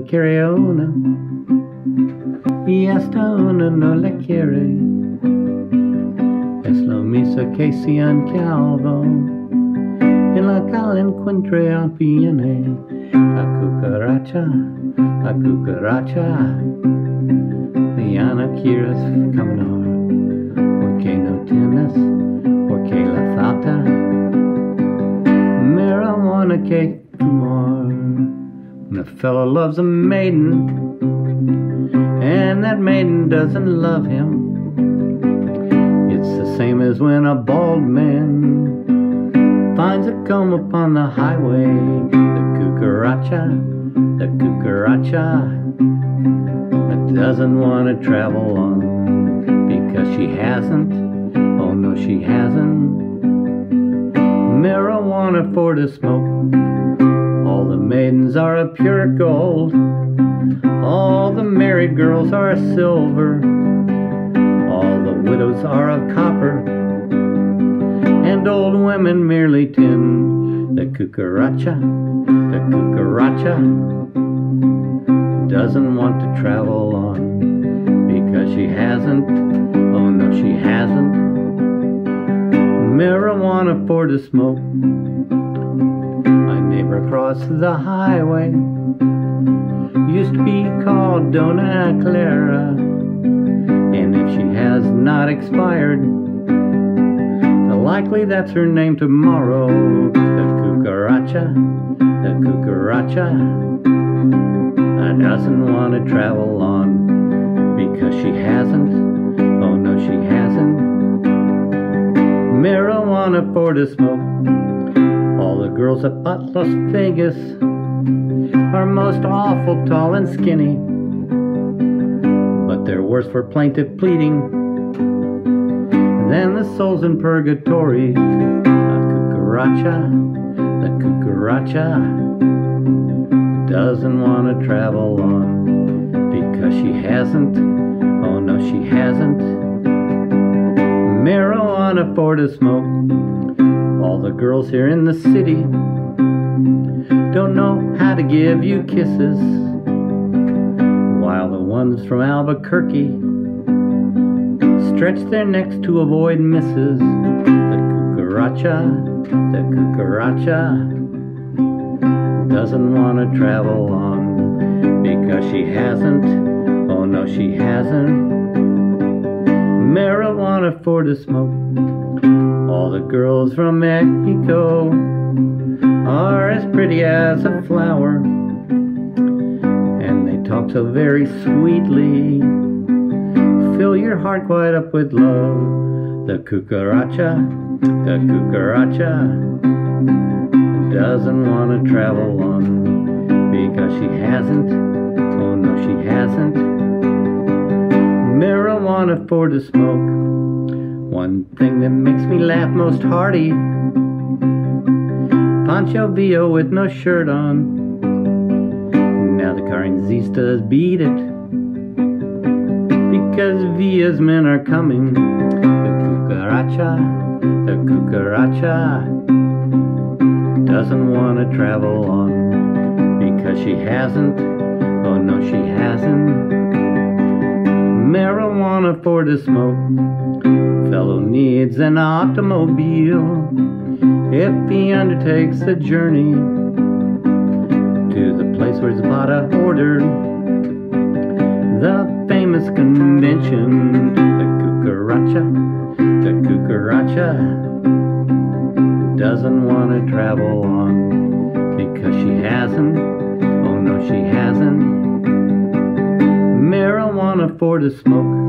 no quiere uno y hasta uno no le quiere. Es lo mismo que si un calvo en la calle encuentre al piene. La cucaracha, la cucaracha, ya no quieres caminar. ¿Por qué no tienes? ¿Por qué la falta? Marijuana que fumar. When a fellow loves a maiden and that maiden doesn't love him, it's the same as when a bald man finds a comb upon the highway. The cucaracha, the cucaracha, doesn't want to travel on because she hasn't, oh no she hasn't, marijuana for to smoke. All the maidens are of pure gold, all the married girls are of silver, all the widows are of copper, and old women merely tin. The cucaracha, the cucaracha, doesn't want to travel on because she hasn't, oh no she hasn't, marijuana for to smoke. My neighbor across the highway used to be called Dona Clara, and if she has not expired, likely that's her name tomorrow. The cucaracha, the cucaracha, doesn't want to travel on because she hasn't, oh no she hasn't, marijuana for to smoke. All the girls at Las Vegas are most awful tall and skinny, but they're worse for plaintive pleading than the souls in purgatory. La cucaracha, la cucaracha, doesn't want to travel on because she hasn't, oh no she hasn't, marijuana for to smoke. All the girls here in the city don't know how to give you kisses, while the ones from Albuquerque stretch their necks to avoid misses. The cucaracha, the cucaracha, doesn't want to travel on because she hasn't, oh no she hasn't, marijuana for to smoke. All the girls from Mexico are as pretty as a flower, and they talk so very sweetly, fill your heart quite up with love. The cucaracha, the cucaracha, doesn't want to travel on because she hasn't, oh no she hasn't, marijuana for to smoke. One thing that makes me laugh most hearty, Pancho Villa with no shirt on. Now the Carinzistas beat it because Villa's men are coming. The cucaracha, the cucaracha, doesn't want to travel on because she hasn't, oh no she hasn't, marijuana for to smoke. Fellow needs an automobile if he undertakes a journey to the place where his bada ordered, the famous convention. The cucaracha, the cucaracha, doesn't want to travel on because she hasn't, oh no she hasn't, marijuana for to smoke.